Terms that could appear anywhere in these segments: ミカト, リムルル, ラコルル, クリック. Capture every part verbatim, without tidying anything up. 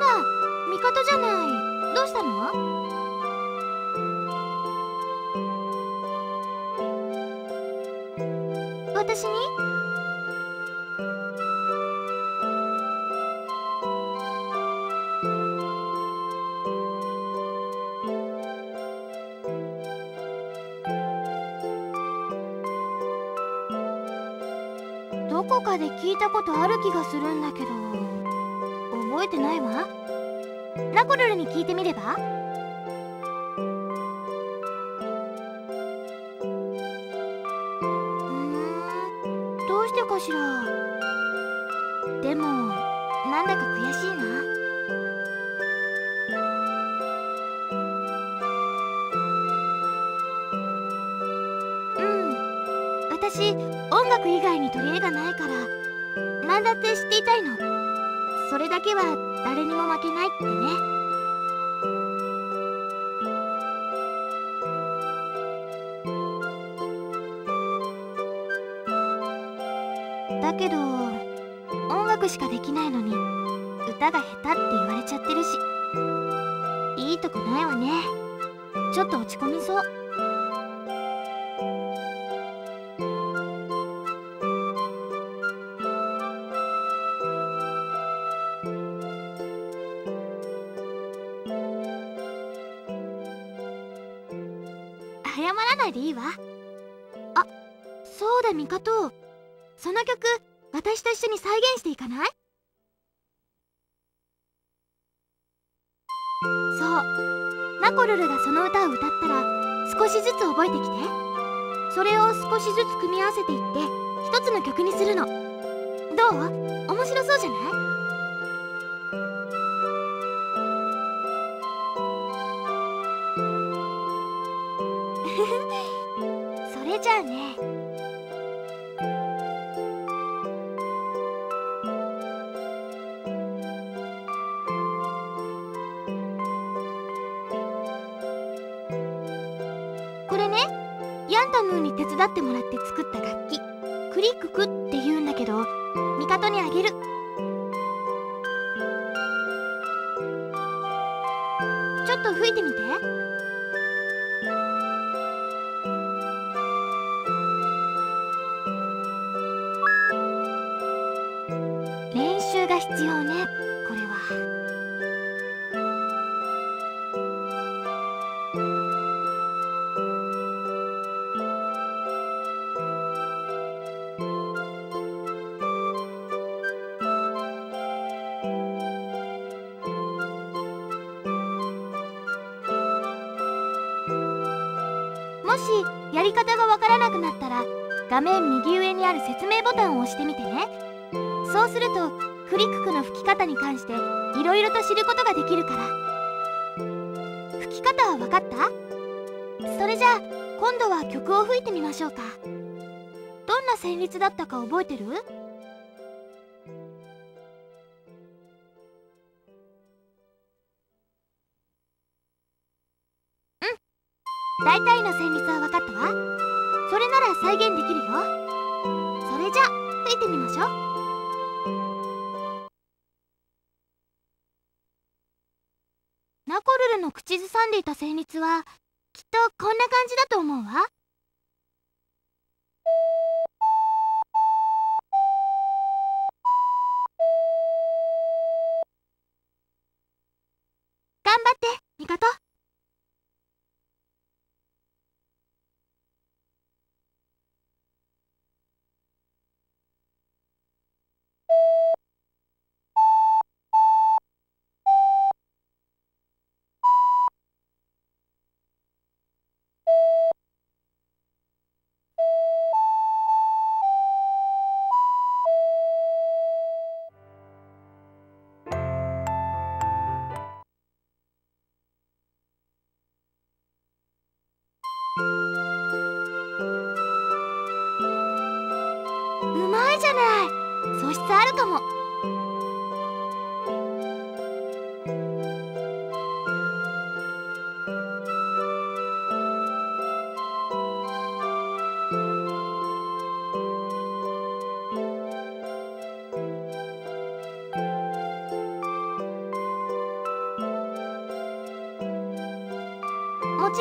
ら味方じゃない。どうしたの？私に？どこかで聞いたことある気がするんだけど覚えてないわ。ラコルルに聞いてみれば？でもなんだか悔しいな。うん、私音楽以外に取り柄がないから何だって知っていたいの。それだけは誰にも負けないってね。だけど音楽しかできないのに歌が下手って言われちゃってるし、いいとこないわね。ちょっと落ち込みそう。謝らないでいいわ。あ、そうだミカト、その曲私と一緒に再現していかない？そう、ラコルルがその歌を歌ったら少しずつ覚えてきて、それを少しずつ組み合わせていって一つの曲にするの。どう？面白そうじゃない？それじゃあね。に手伝ってもらって作った楽器クリッククって言うんだけど、ミカトにあげる。ちょっと吹いてみて。練習が必要ね、これは。もしやり方がわからなくなったら画面右上にある説明ボタンを押してみてね。そうするとクリククの吹き方に関していろいろと知ることができるから。吹き方はわかった？それじゃあ今度は曲を吹いてみましょうか。どんな旋律だったか覚えてる？大体の旋律は分かったわ。それなら再現できるよ。それじゃ吹いてみましょう。ラコルルの口ずさんでいた旋律はきっとこんな感じだと思うわ。頑張ってミカト。じゃない、素質あるかも。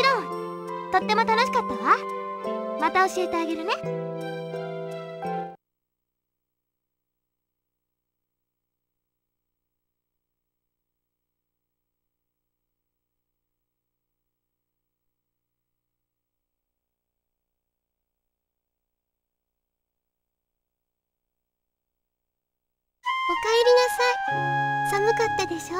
ちろん。とっても楽しかったわ。また教えてあげるね。おかえりなさい。寒かったでしょ。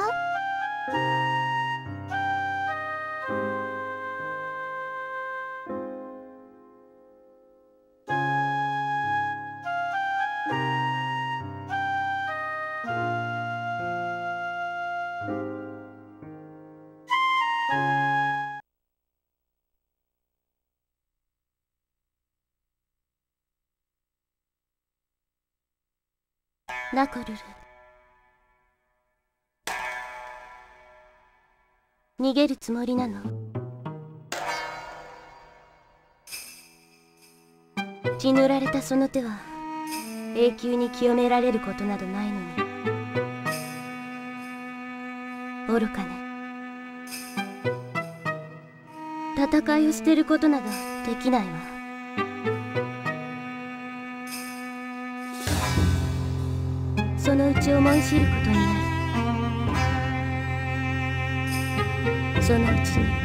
ラコルル、逃げるつもりなの？血塗られたその手は永久に清められることなどないのに。愚かね。戦いを捨てることなどできないわ。そのうち思い知ることになる。そのうちに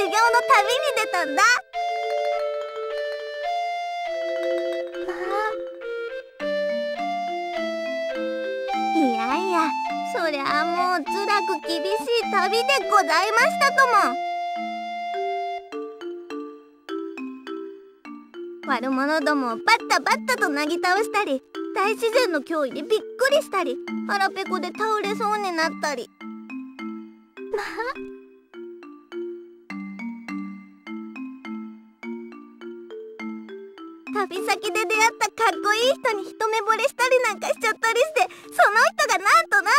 修行の旅に出たんだ。いやいや、そりゃあもうつらく厳しい旅でございましたとも。悪者どもをバッタバッタとなぎ倒したり、大自然の脅威でびっくりしたり、腹ペコで倒れそうになったり、まあ旅先で出会ったかっこいい人に一目惚れしたりなんかしちゃったりして、その人がなんとなん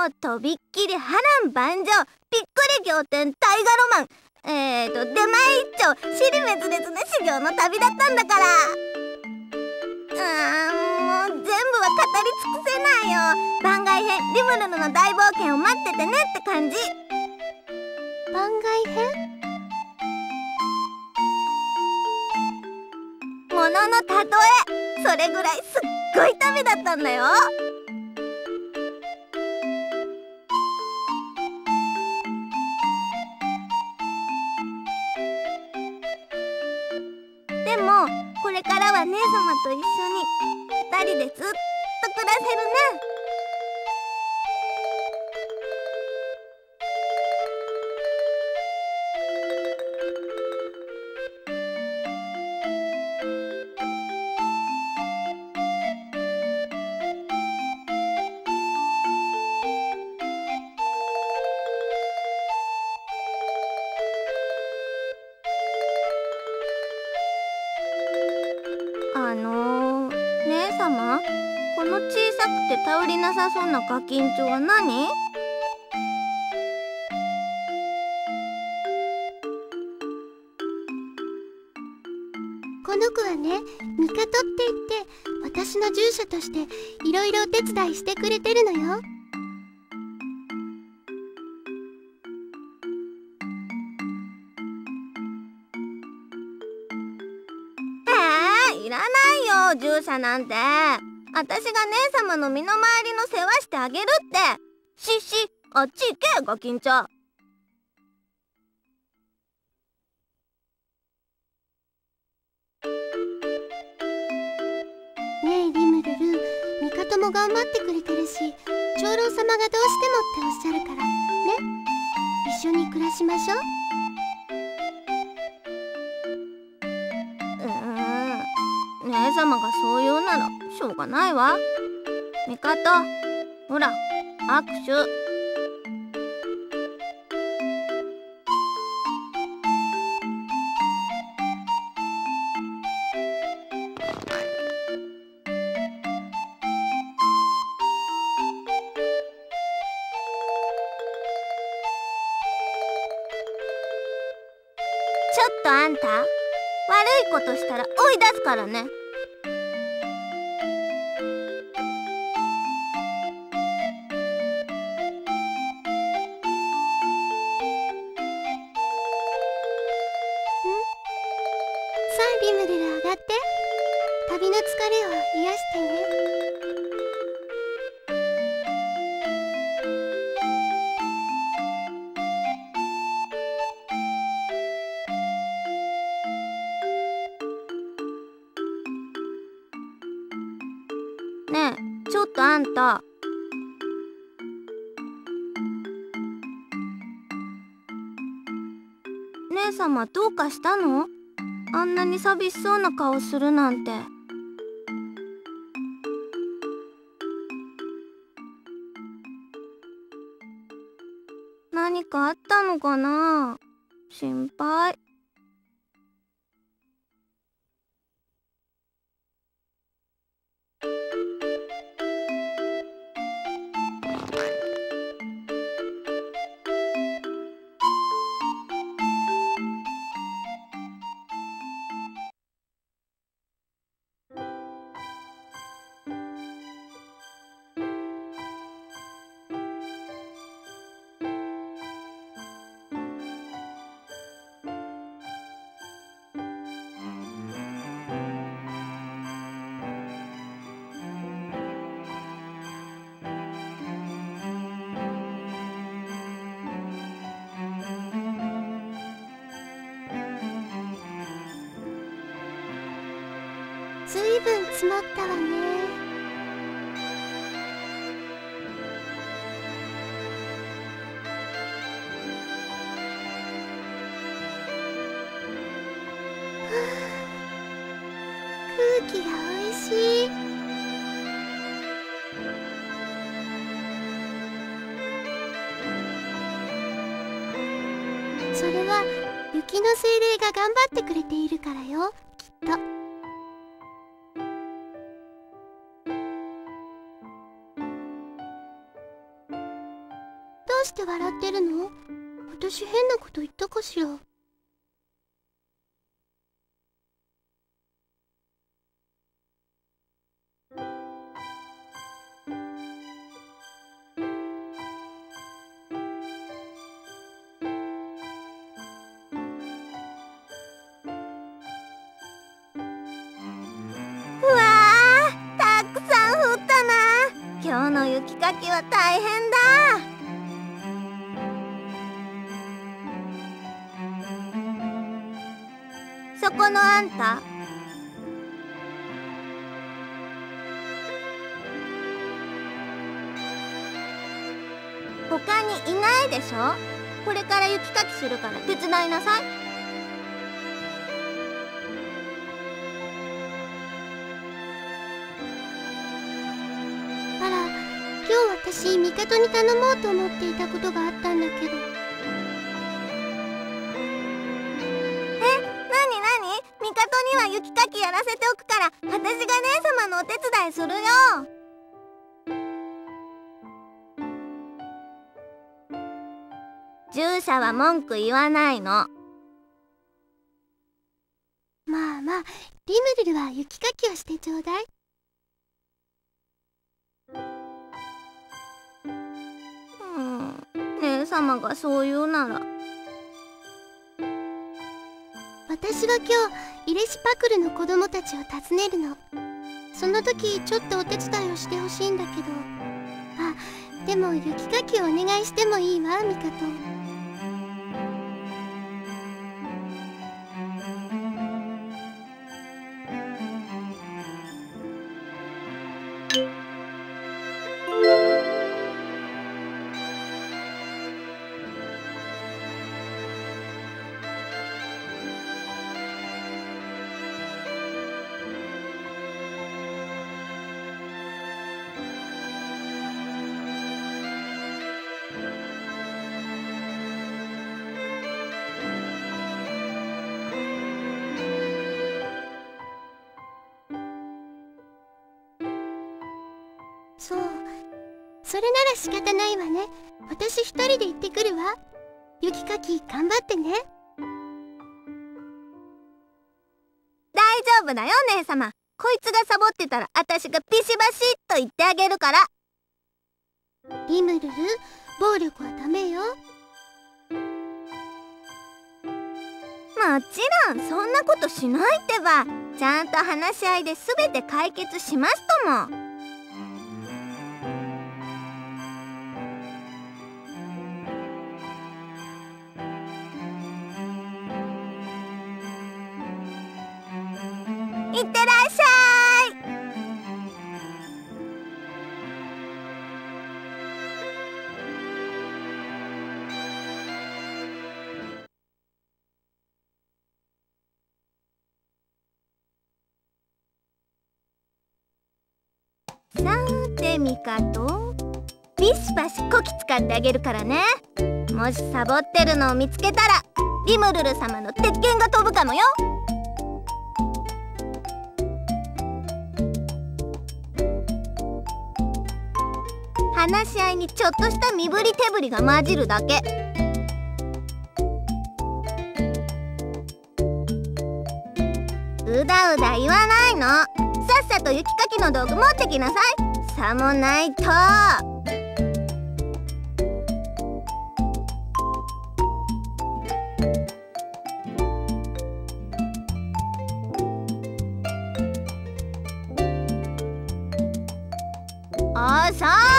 ともうとびっきり波乱万丈、びっくり仰天、大河ロマン、えーと、出前一丁、尻滅裂な修行の旅だったんだから。うーん、もう全部は語り尽くせないよ。番外編「リムルの大冒険」を待っててねって感じ。番外編？もののたとえ、それぐらいすっごい旅だったんだよ。これからは姉様と一緒に二人でずっと暮らせるね。あのー、姉様、この小さくて頼りなさそうなガキンチョは何？この子はね、ミカトって言って、私の従者としていろいろお手伝いしてくれてるのよ。従者なんて、私が姉様の身の回りの世話してあげるって。しっし、あっち行けガキンチョ。ねえリムルル、ミカトも頑張ってくれてるし、長老様がどうしてもっておっしゃるからね、一緒に暮らしましょう。姉様がそう言うならしょうがないわ。ミカト、ほら握手。ちょっとあんた、悪いことしたら追い出すからね。リムルル、上がって。旅の疲れを癒してね。ねえちょっとあんた、姉様どうかしたの？あんなに寂しそうな顔するなんて。何かあったのかな？心配。分詰まったわね。空気がおいしい。それは雪の精霊が頑張ってくれているからよ、きっと。どうして笑ってるの？私変なこと言ったかしら。今日の雪かきは大変だ。そこのあんた、他にいないでしょ。これから雪かきするから手伝いなさい。私、ミカトに頼もうと思っていたことがあったんだけど。え、なになに？ミカトには雪かきやらせておくから、私が姉様のお手伝いするよ。従者は文句言わないの。まあまあ、リムルルは雪かきをしてちょうだい。姉様がそう言うなら。私は今日イレシパクルの子供たちを訪ねるの。その時ちょっとお手伝いをしてほしいんだけど。あ、でも雪かきをお願いしてもいいわ、ミカト。そう、それなら仕方ないわね。私一人で行ってくるわ。雪かき頑張ってね。大丈夫だよ、姉様。こいつがサボってたら私がビシバシッと言ってあげるから。リムルル、暴力はダメよ。もちろんそんなことしないってば。ちゃんと話し合いで全て解決しますとも。いってらっしゃい。さてミカト、ビシバシこき使ってあげるからね。もしサボってるのを見つけたらリムルル様の鉄拳が飛ぶかもよ。話し合いにちょっとした身振り手振りが混じるだけ。うだうだ言わないの。さっさと雪かきの道具持ってきなさい。さもないと。ああ、さあ